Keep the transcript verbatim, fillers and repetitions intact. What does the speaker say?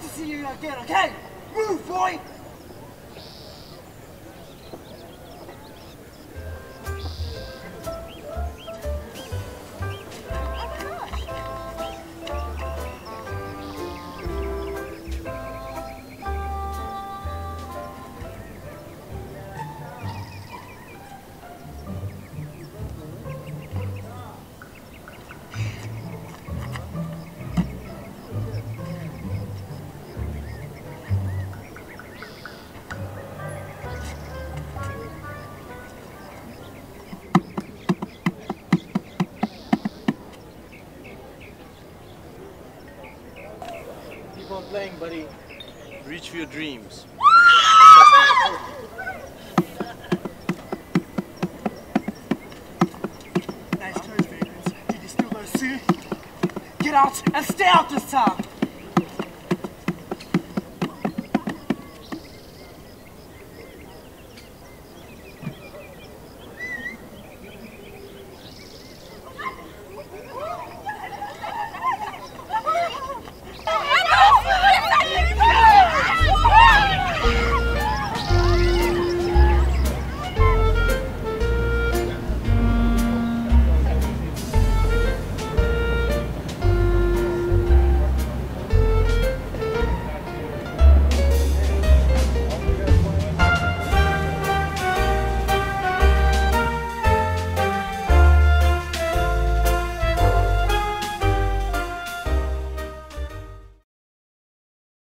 to see you again, okay? Move, boy! Playing, buddy. Reach for your dreams. Nice choice, baby. Did you still go to see? Get out and stay out this time.